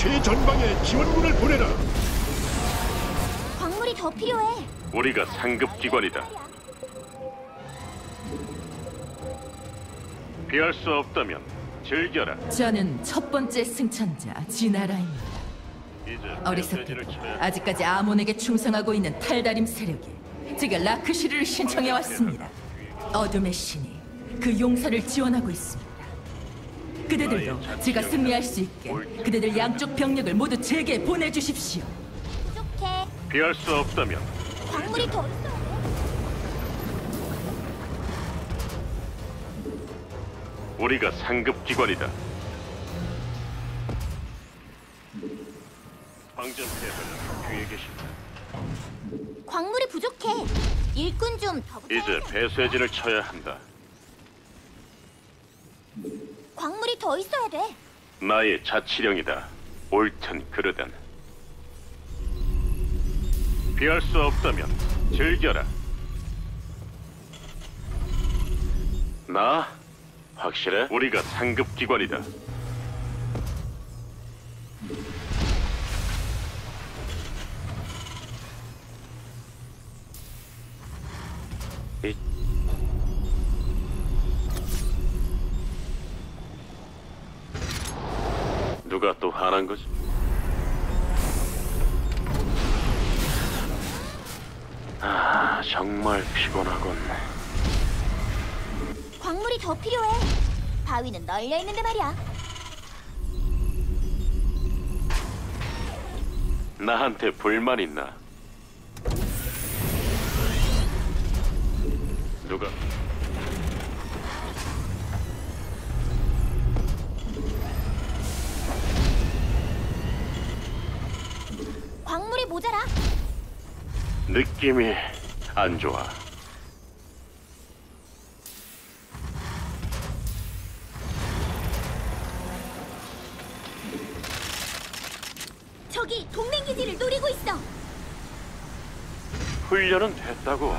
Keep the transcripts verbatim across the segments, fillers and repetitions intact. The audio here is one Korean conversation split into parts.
최전방에 지원군을 보내라. 광물이 더 필요해. 우리가 상급기관이다. 피할 수 없다면 즐겨라. 저는 첫 번째 승천자 지나라입니다. 어리석게 아직까지 아몬에게 충성하고 있는 탈다림 세력이 제가 라크시르를 신청해 왔습니다. 어둠의 신이 그 용사를 지원하고 있습니다. 그대들도 제가 승리할 수 있게 그대들 양쪽 병력을 모두 제게 보내주십시오. 피할 수 없다면 광물이 더 있어. 우리가 상급기관이다. 방전 배설은 뒤에 계신다. 광물이 부족해. 일꾼 좀 더 부탁해. 이제 배쇄진을 쳐야 한다. 광물이 더 있어야 돼. 나의 자치령이다. 옳든 그르든. 피할 수 없다면 즐겨라. 나? 확실해? 우리가 상급기관이다. 누가 또 화난 거지? 아, 정말 피곤하군. 광물이 더 필요해. 바위는 널려 있는데 말이야. 나한테 불만 있나? 누가? 광물이 모자라. 느낌이 안 좋아. 저기 동맹 기지를 노리고 있어. 훈련은 됐다고.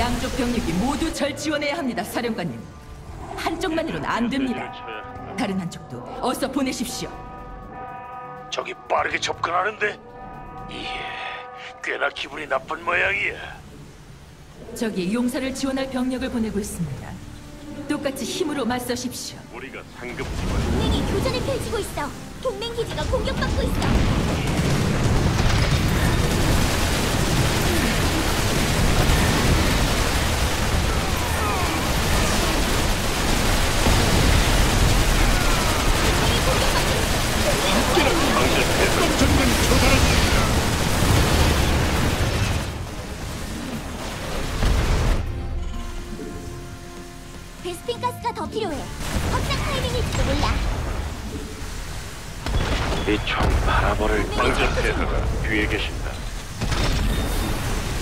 양쪽 병력이 모두 절 지원해야 합니다, 사령관님. 한쪽만으론 안 됩니다. 다른 한쪽도 어서 보내십시오. 저기 빠르게 접근하는데? 예, 꽤나 기분이 나쁜 모양이야. 저기 용사를 지원할 병력을 보내고 있습니다. 똑같이 힘으로 맞서십시오. 우리가 상급 지원. 동맹이 교전을 펼치고 있어. 동맹 기지가 공격받고 있어. 베스핀 가스가 더 필요해. 확장 타이밍일지도 몰라. 이 총 바라보를 방전패드가 뒤에 계신다.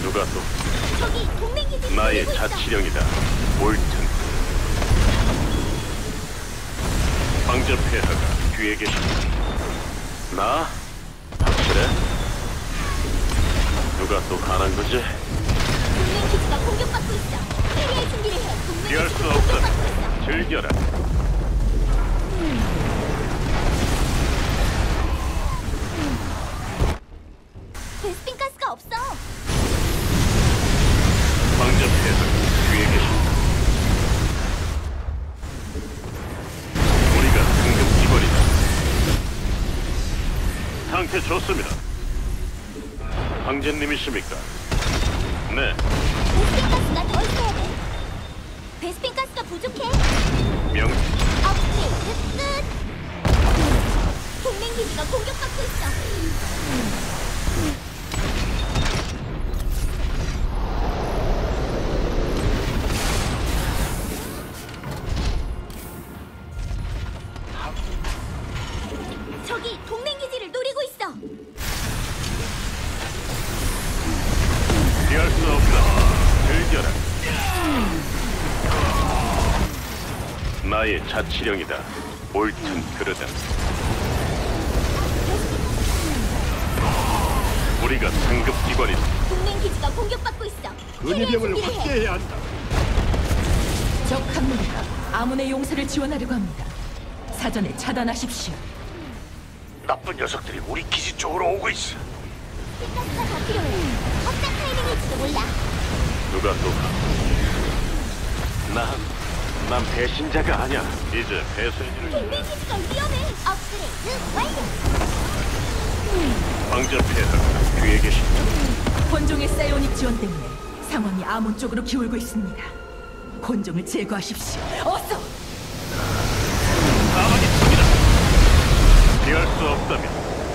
누가 또? 저기 동맹 기지. 나의 자치령이다. 옳든. 방전패드가 뒤에 계신다. 나? 확실해? 누가 또 가난 거지? 동맹 기지가 공격받고 있어. 피할 수 없다. 즐겨라. 음. 음. 베스핀 가스가 없어. 방전 패설 뒤에 계신다. 우리가 상급 기관이다. 상태 좋습니다. 황제님이십니까? 네. 베스핀 가스가 더 있어야 돼. 베스핀 가스가 부족해. 명. 업그레이드 끝. 동맹 기지가 공격받고 있어. 저기 동맹 기지를 노리고 있어. 피할 수 없다. 즐겨라. 나의 자치령이다. 옳든 그르든. 우리가 상급기관이다. 동맹 기지가 공격받고 있어. 은혜병을 확대해야 한다. 적 함무리가 아몬의 용사를 지원하려고 합니다. 사전에 차단하십시오. 나쁜 녀석들이 우리 기지 쪽으로 오고 있어. 이따가 다 필요해. 어떤 타이밍일지도 몰라. 누가 누가? 난, 난 배신자가 아니야. 이제 배신자를. 동맹 기지가 위험해. 업그레이드 완료. 왕자 폐하가 뒤에 계신다. 혼종의 사이오닉 지원 때문에 상황이 아몬 쪽으로 기울고 있습니다. 혼종을 제거하십시오. 어서. 가만히 있습니다. 피할 수 없다면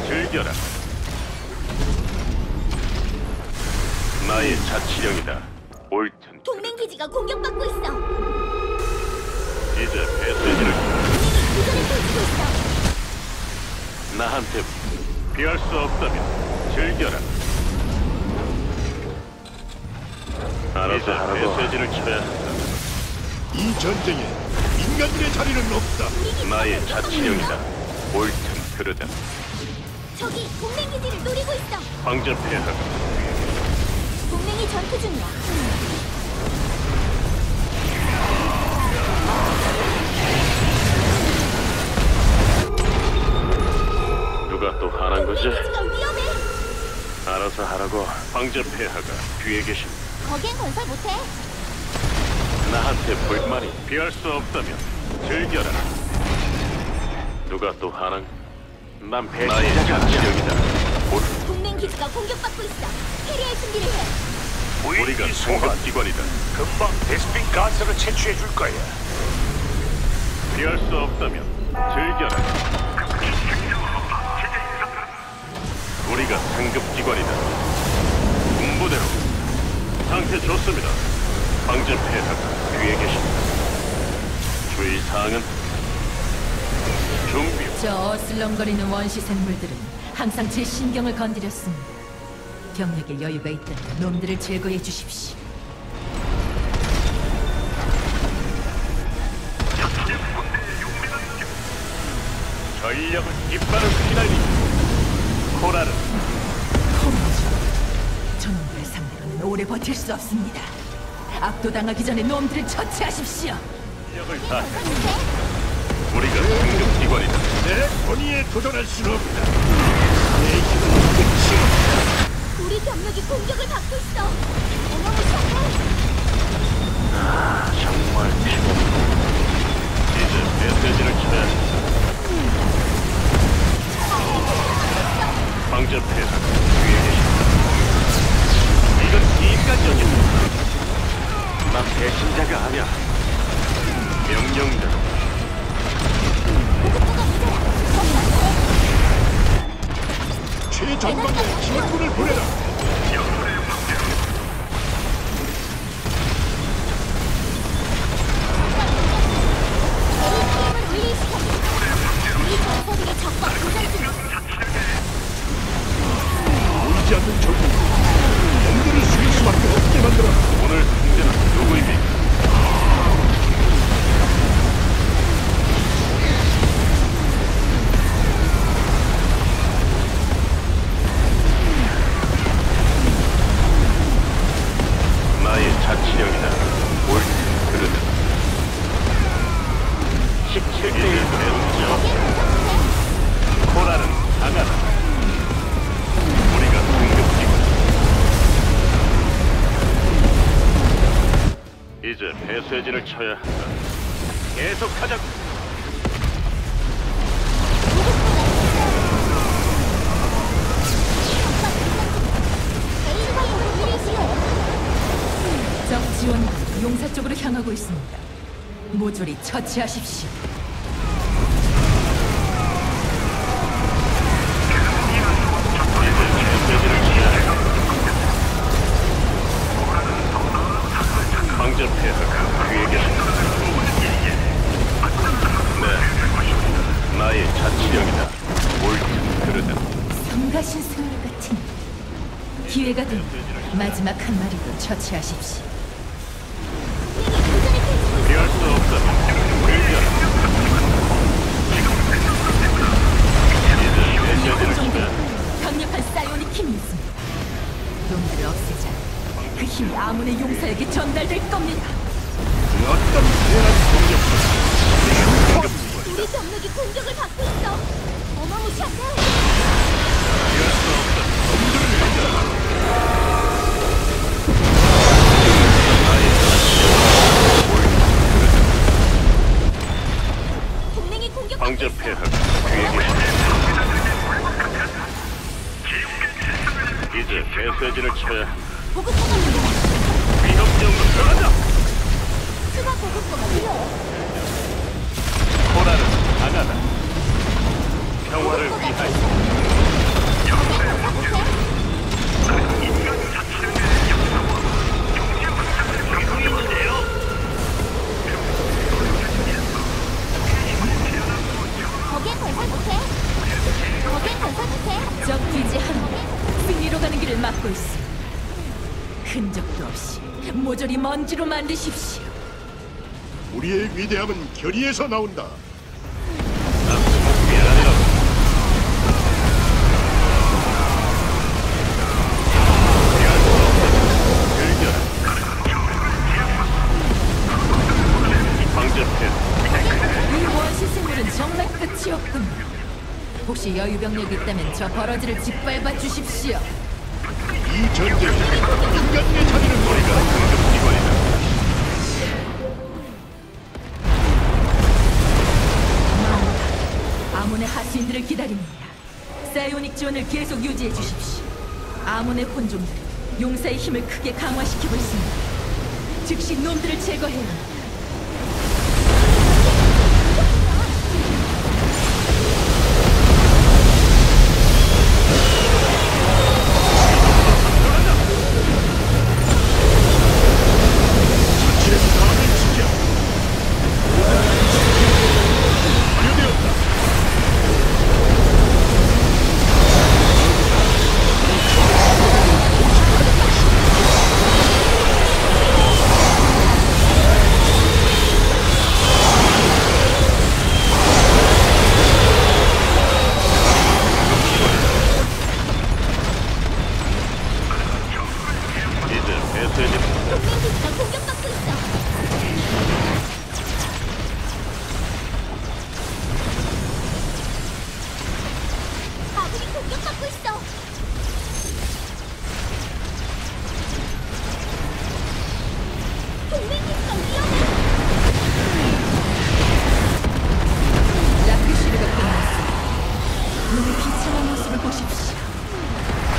즐겨라. 나의 자치령이다. 옳든. 동맹 기지가 공격받고 있어. 이제 배세지를. 이들을 펼치고 있어. 나한테 피할 수 없다면 즐겨라. 알아서 이제 배세지를 기대한다. 이 전쟁에 인간들의 자리는 없다. 나의 자치령이다. 옳든 그러다. 저기 동맹 기지를 노리고 있어. 황제 폐하가. 동맹이 전투 중이야. 누가 또 하란 거지? 위험해. 알아서 하라고. 황제 폐하가 뒤에 계신다. 거긴 건설 못해. 나한테 불만이. 피할 수 없다면 즐겨라. 누가 또 하란? 난 배신자가 아니다. 동맹 기지가 공격받고 있어. 캐리할 준비를 해. 우리가 소각기관이다. 금방 데스핀 가스를 채취해 줄 거야. 피할 수 없다면 즐겨라. 우리가 상급기관이다. 군부대로. 상태 좋습니다. 방전 폐하가 뒤에 계십니다. 주의사항은? 준비. 저 어슬렁거리는 원시 생물들은 항상 제 신경을 건드렸습니다. 병력에 여유가 있다면 놈들을 제거해 주십시오. 전력은 이빨을 휘날리고 코랄은 홈즈. 저놈들의 상대로는 오래 버틸 수 없습니다. 압도당하기 전에 놈들을 처치하십시오. 전력을 다 우리가 상급기관이다. 내 권위에 도전할 수는 없다. 우리 병력이 공격을 받고 있어. 에너지 차단. 아, 정말 피곤. 이제 메시지를 쳐야. 방제 폐사 뒤에 계신다. 이건 비인간적인. 난 배신자가 아니야. 명령대로. 최전방에 지원군을 보내라. 영혼의 방패로. 우리 적과 교전 중. 보이지 않는 적군. 놈들을 죽일 수밖에 없게 만들어. 오늘 상대는 누구이니? 자치령이다. 옳지, 그러다. 십칠 일 배우죠. 코랄은 강하다. 우리가 공격기고. 이제 배쇄진을 쳐야 한다. 계속하자고. 지원군이 용사 쪽으로 향하고 있습니다. 모조리 처치하십시오. 방전 폐하가 뒤에 계신다. 네, 나의 자치령이다. 옳든 그르든. 성가신술 같은. 기회가 되면 마지막 한 마리도 처치하십시오. 피할 수 없다면 즐겨라. 이제 메시지를 기다. 강력한 사이오닉 힘이 있습니다. 놈들을 없애자 그 힘이 아몬의 용사에게 전달될 겁니다. 어떤 대한 공격도 우리 병력이 공격을 받고 있어. 어마무시한데. 동맹이 공격받고 있어. 이제 메시지를 쳐야 한다. 보급고가 필요해. 위협력으로 들어간다. 추가 보급고가 필요해. 코라는 강하다. 평화를 위하여. 영세의 원죄. 인간 자체를 역사와 경제 문제를 경험해보세요. 거기에 건설 못해. 거기에 건설 못해. 적 기지 하나. 승리로 가는 길을 막고 있어. 흔적도 없이 모조리 먼지로 만드십시오. 우리의 위대함은 결의에서 나온다. 이 원시 생물은 정말 끝이 없군요. 혹시 여유병력이 있다면 저 버러지를 짓밟아 주십시오. 이 전쟁, 인간의 자리는 머리가 공격기관이다. 아몬의 하수인들을 기다립니다. 사이오닉 지원을 계속 유지해 주십시오. 아몬의 혼종들은 용사의 힘을 크게 강화시키고 있습니다. 즉시 놈들을 제거해야 합니다.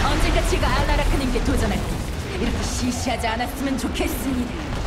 언제가 제가 알라라크님께 도전할 때 이렇게 시시하지 않았으면 좋겠습니다.